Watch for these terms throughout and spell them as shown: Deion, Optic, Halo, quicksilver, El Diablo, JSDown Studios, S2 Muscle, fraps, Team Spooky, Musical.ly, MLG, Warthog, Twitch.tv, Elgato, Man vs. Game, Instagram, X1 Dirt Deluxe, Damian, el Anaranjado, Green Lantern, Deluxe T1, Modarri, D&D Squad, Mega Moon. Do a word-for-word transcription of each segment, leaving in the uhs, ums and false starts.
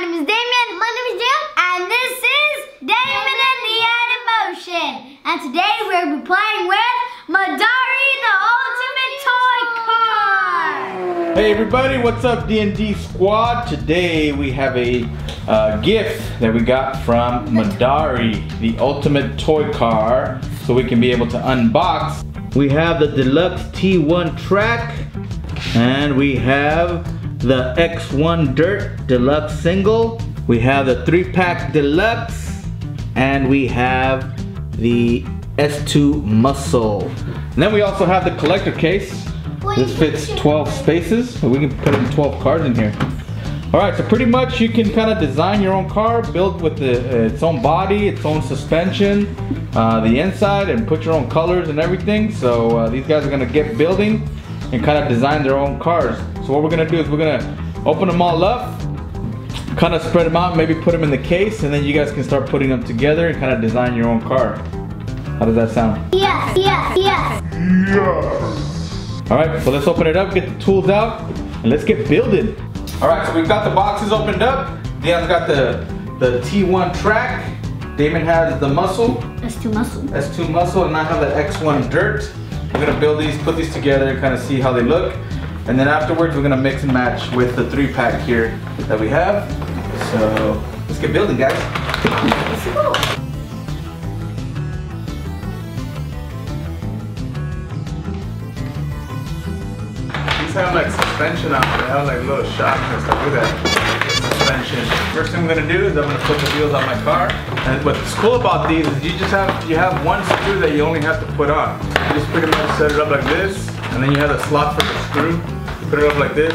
name is Damian. My name is Deion, and this is Damian and the Animation. And today we'll be playing with Modarri, the Ultimate Toy Car. Hey everybody, what's up, D and D Squad? Today we have a uh, gift that we got from Modarri, the Ultimate Toy Car, so we can be able to unbox. We have the Deluxe T one track, and we have the X one Dirt Deluxe single. We have the three pack Deluxe, and we have the S two Muscle. And then we also have the collector case. This fits twelve spaces, so we can put in twelve cards in here. Alright, so pretty much you can kind of design your own car, build with the, uh, its own body, its own suspension, uh, the inside, and put your own colors and everything. So uh, these guys are going to get building and kind of design their own cars. So what we're going to do is we're going to open them all up, kind of spread them out, maybe put them in the case, and then you guys can start putting them together and kind of design your own car. How does that sound? Yes, yes, yes. Yes. Alright, so let's open it up, get the tools out, and let's get building. Alright, so we've got the boxes opened up. Deion's got the, the T one track. Damon has the muscle. S two muscle. S two muscle, and I have the X one dirt. We're gonna build these, put these together, and kind of see how they look. And then afterwards, we're gonna mix and match with the three pack here that we have. So let's get building, guys. Let's go. Have like suspension out there, have like little shocks and stuff like that. Suspension. First thing I'm gonna do is I'm gonna put the wheels on my car. And what's cool about these is you just have you have one screw that you only have to put on. You just pretty much set it up like this, and then you have the slot for the screw. You put it up like this,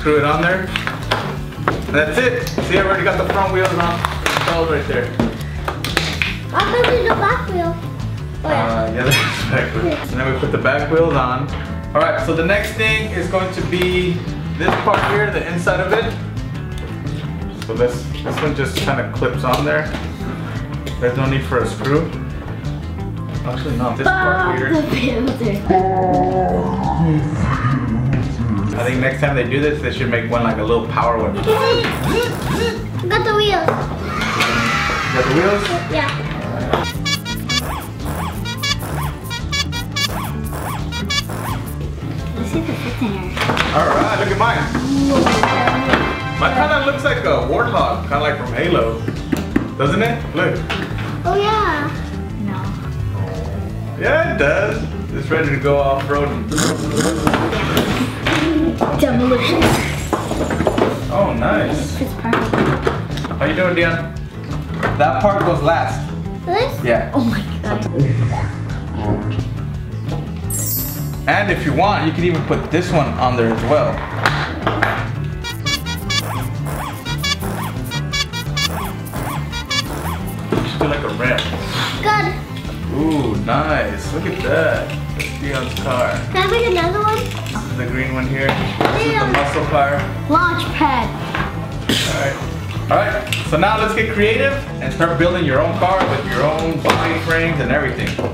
screw it on there, and that's it. See, I already got the front wheels on. It's all right there. Why don't we do the back wheel? Uh, yeah, that's the back wheel. And then we put the back wheels on. Alright, so the next thing is going to be this part here, the inside of it. So this, this one just kind of clips on there. There's no need for a screw. Actually, no. This part here. I think next time they do this, they should make one like a little power one. Got the wheels. Got the wheels? Yeah. Alright, look at mine. Mine kind of looks like a Warthog, kind of like from Halo. Doesn't it? Look. Oh yeah. No. Yeah, it does. It's ready to go off-roading. Demolition. Oh, nice. It's perfect. How you doing, Deion? That part goes last. This? Yeah. Oh my god. And if you want, you can even put this one on there as well. Just do like a ramp. Good. Ooh, nice. Look at that. That's Deion's car. Can I make another one? This is the green one here. This is the muscle car. Launch pad. Alright. Alright, so now let's get creative and start building your own car with your own body frames and everything. Uh,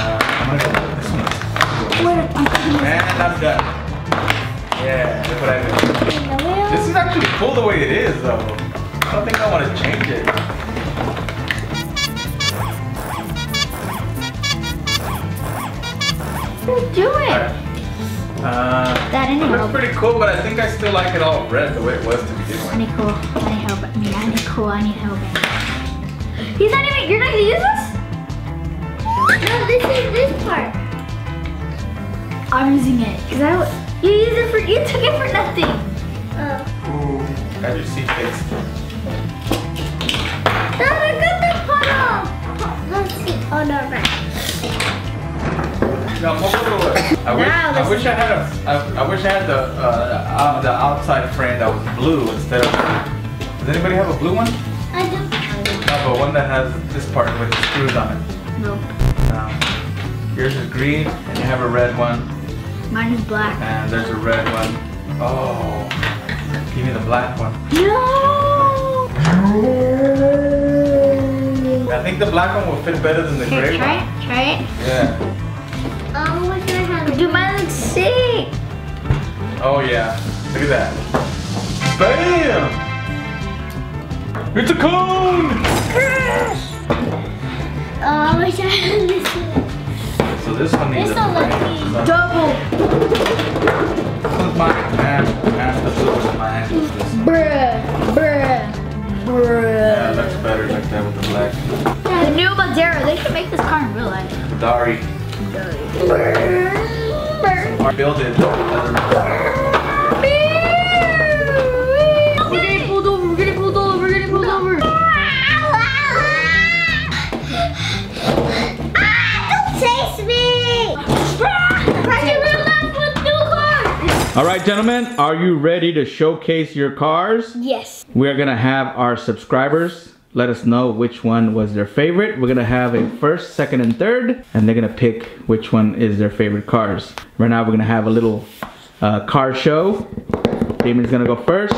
I'm gonna go with this one. And I'm done. Yeah, that's what I did. This is actually cool the way it is, though. I don't think I want to change it. Let's do it. Uh, that it looks pretty cool, but I think I still like it all red the way it was to begin with. I need cool. I need help. I need, I need cool. I need help. He's not even. You're not gonna use this? No, this is this part. I'm using it because I you use it for you took it for nothing. Oh. Ooh, got your seat fixed. No, I got the puddle. Let's see. Oh no, right. No, hold on, hold on. I wish, now, I, wish I, had a, I, I wish I had the uh, uh, the outside frame that was blue instead of. Does anybody have a blue one? I do. No, but one that has this part with the screws on it. Nope. No. Yours is green, and you have a red one. Mine is black. And there's a red one. Oh, give me the black one. No! I think the black one will fit better than the gray try one. Try it, try it. Yeah. Oh, what should I have? Do mine look sick? Oh yeah, look at that. Bam! It's a cone! Oh, I wish I had this one. So this one needs this a frame. Double! This mine. Half, half the silver's mine. Bruh, bruh, bruh. Yeah, that's better like that with the black. Yeah, the new Modarri. They should make this car in real life. Dari. Dari. Brr. Brr. Or build it. All right, gentlemen, are you ready to showcase your cars? Yes. We are gonna have our subscribers let us know which one was their favorite. We're gonna have a first, second, and third, and they're gonna pick which one is their favorite cars. Right now, we're gonna have a little uh, car show. Damian's gonna go first,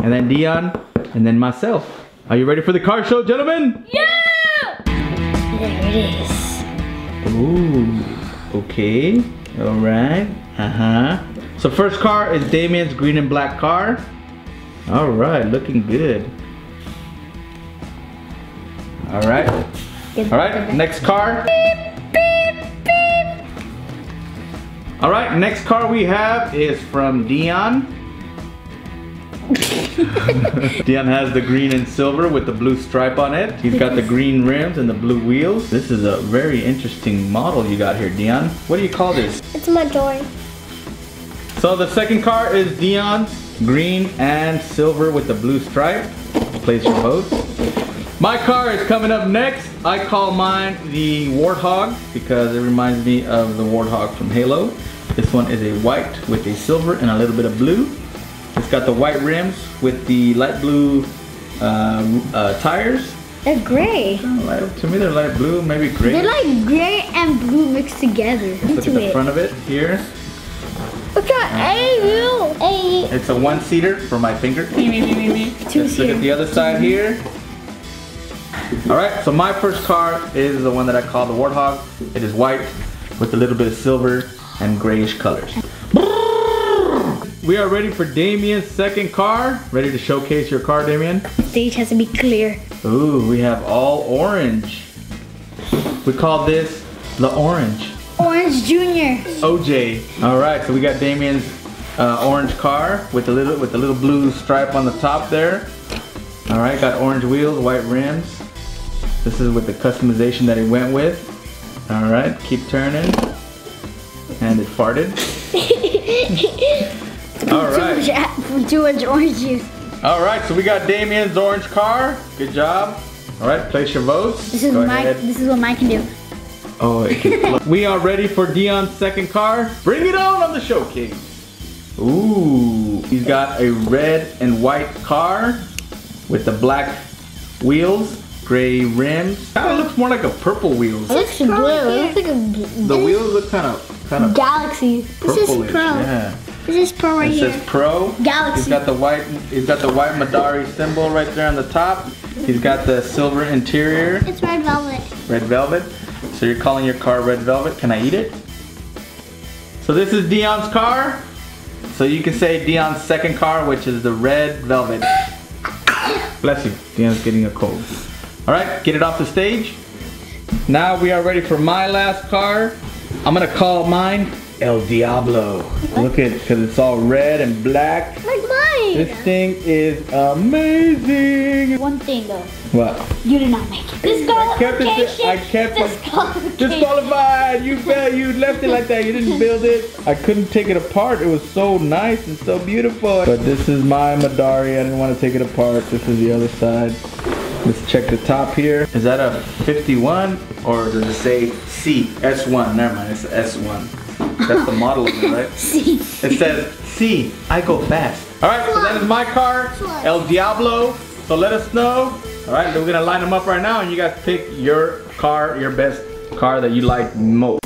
and then Deion, and then myself. Are you ready for the car show, gentlemen? Yeah! There it is. Ooh, okay, all right, uh-huh. So first car is Damian's green and black car. All right, looking good. All right. All right, next car. All right, next car we have is from Deion. Deion has the green and silver with the blue stripe on it. He's got the green rims and the blue wheels. This is a very interesting model you got here, Deion. What do you call this? It's my Modarri. So the second car is Deion's green and silver with the blue stripe. Place your votes. My car is coming up next. I call mine the Warthog because it reminds me of the Warthog from Halo. This one is a white with a silver and a little bit of blue. It's got the white rims with the light blue uh, uh, tires. They're gray. Light, to me they're light blue, maybe gray. They're like gray and blue mixed together. Let's look at the front of it here. Look at A U. It's a one-seater for my finger. Let's look at the other side here. All right, so my first car is the one that I call the Warthog. It is white with a little bit of silver and grayish colors. We are ready for Damian's second car. Ready to showcase your car, Damian? The stage has to be clear. Ooh, we have all orange. We call this the Orange. Orange Junior. O J. All right, so we got Damian's uh, orange car with a little with a little blue stripe on the top there. All right, got orange wheels, white rims. This is with the customization that it went with. All right, keep turning, and it farted. All right. Too much, too much orange juice. All right, so we got Damian's orange car. Good job. All right, place your votes. This is Go my, ahead. This is what mine can do. Oh, it we are ready for Deion's second car. Bring it on on the showcase. Ooh, he's got a red and white car with the black wheels, gray rims. Kind of looks more like a purple wheels. It looks blue. It looks like a. The wheels look kind of kind of galaxy. This is pro. Yeah. This is pro right here. It says pro. Galaxy. He's got the white. He's got the white Modarri symbol right there on the top. He's got the silver interior. It's red velvet. Red velvet. So you're calling your car Red Velvet. Can I eat it? So this is Deion's car. So you can say Deion's second car, which is the Red Velvet. Bless you. Deion's getting a cold. All right, get it off the stage. Now we are ready for my last car. I'm gonna call mine El Diablo. What? Look at it, because it's all red and black. Like mine. This thing is amazing. One thing though. What? You did not make it. Disqualification. I kept it. Disqualified. Disqualified. You failed. You left it like that. You didn't build it. I couldn't take it apart. It was so nice and so beautiful. But this is my Modarri. I didn't want to take it apart. This is the other side. Let's check the top here. Is that a fifty-one or does it say C? S one. Never mind. It's S one. That's the model of it, right? C. It says, see, I go fast. All right, so that is my car, El Diablo. So let us know. All right, we're gonna line them up right now and you guys pick your car, your best car that you like most.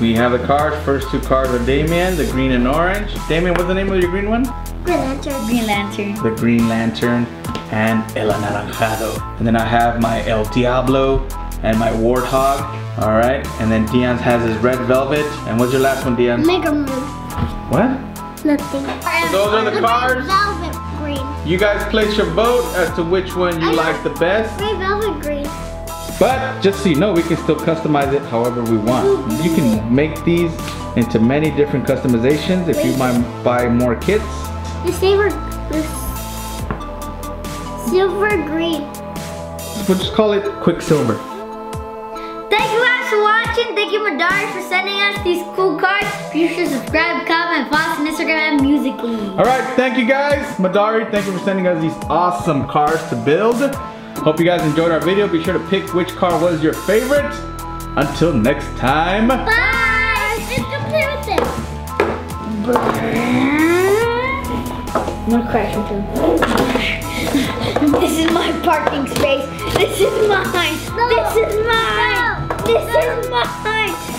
We have the cars, first two cars are Damian, the green and orange. Damian, what's the name of your green one? Green Lantern. Green Lantern. The Green Lantern and El Anaranjado. And then I have my El Diablo and my Warthog. All right, and then Deion's has his Red Velvet. And what's your last one, Deion? Mega Moon. What? Nothing. So those are the cars. Velvet green. green. You guys place your vote as to which one you I like the best. Red velvet green. But just so you know, we can still customize it however we want. You can make these into many different customizations if Wait. you might buy more kits. The silver, the silver green. We'll just call it Quicksilver. Thank you guys for watching. Thank you, Modarri, for sending us these cool cards. Be sure to subscribe, comment, follow us on Instagram and Musical.ly. All right, thank you guys. Modarri, thank you for sending us these awesome cards to build. Hope you guys enjoyed our video. Be sure to pick which car was your favorite. Until next time. Bye! Let's just come play with this. I'm gonna crash into him. This is my parking space. This is mine. No. This is mine. No. This no. is mine.